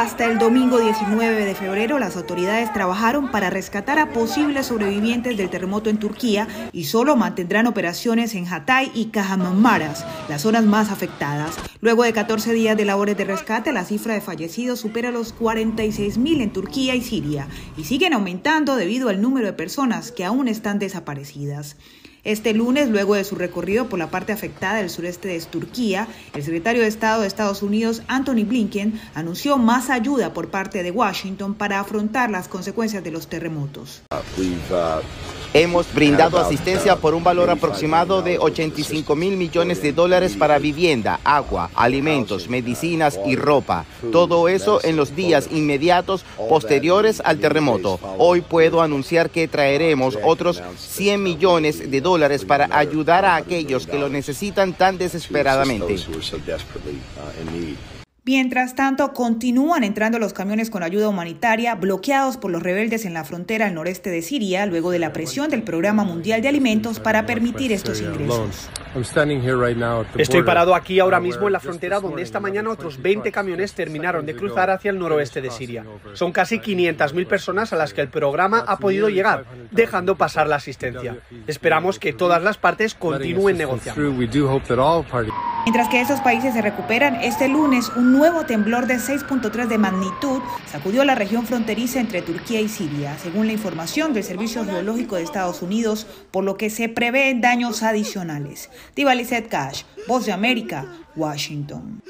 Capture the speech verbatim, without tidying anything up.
Hasta el domingo diecinueve de febrero, las autoridades trabajaron para rescatar a posibles sobrevivientes del terremoto en Turquía y solo mantendrán operaciones en Hatay y Kahramanmaraş, las zonas más afectadas. Luego de catorce días de labores de rescate, la cifra de fallecidos supera los cuarenta y seis mil en Turquía y Siria y siguen aumentando debido al número de personas que aún están desaparecidas. Este lunes, luego de su recorrido por la parte afectada del sureste de Turquía, el secretario de Estado de Estados Unidos, Anthony Blinken, anunció más ayuda por parte de Washington para afrontar las consecuencias de los terremotos. Hemos brindado asistencia por un valor aproximado de ochenta y cinco mil millones de dólares para vivienda, agua, alimentos, medicinas y ropa. Todo eso en los días inmediatos posteriores al terremoto. Hoy puedo anunciar que traeremos otros cien millones de dólares para ayudar a aquellos que lo necesitan tan desesperadamente. Mientras tanto, continúan entrando los camiones con ayuda humanitaria bloqueados por los rebeldes en la frontera al noreste de Siria luego de la presión del Programa Mundial de Alimentos para permitir estos ingresos. Estoy parado aquí ahora mismo en la frontera donde esta mañana otros veinte camiones terminaron de cruzar hacia el noroeste de Siria. Son casi quinientas mil personas a las que el programa ha podido llegar, dejando pasar la asistencia. Esperamos que todas las partes continúen negociando. Mientras que esos países se recuperan, este lunes un nuevo temblor de seis punto tres de magnitud sacudió la región fronteriza entre Turquía y Siria, según la información del Servicio Geológico de Estados Unidos, por lo que se prevén daños adicionales. Diva Lizeth Cash, Voz de América, Washington.